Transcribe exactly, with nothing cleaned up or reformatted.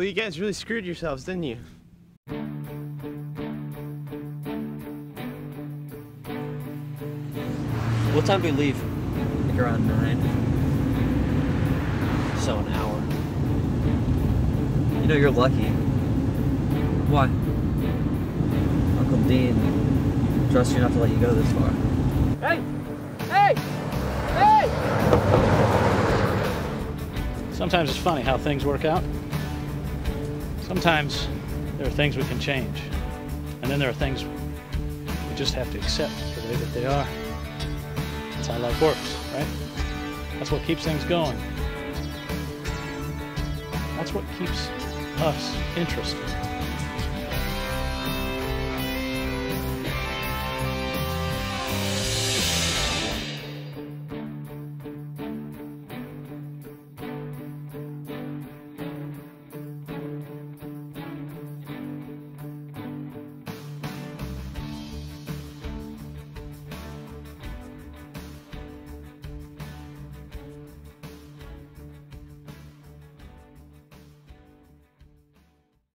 Well, you guys really screwed yourselves, didn't you? What time do we leave? I think around nine. So an hour. You know you're lucky. Why? Uncle Dean trusts you not to let you go this far. Hey! Hey! Hey! Sometimes it's funny how things work out. Sometimes there are things we can change, and then there are things we just have to accept the way that they are. That's how life works, right? That's what keeps things going. That's what keeps us interested.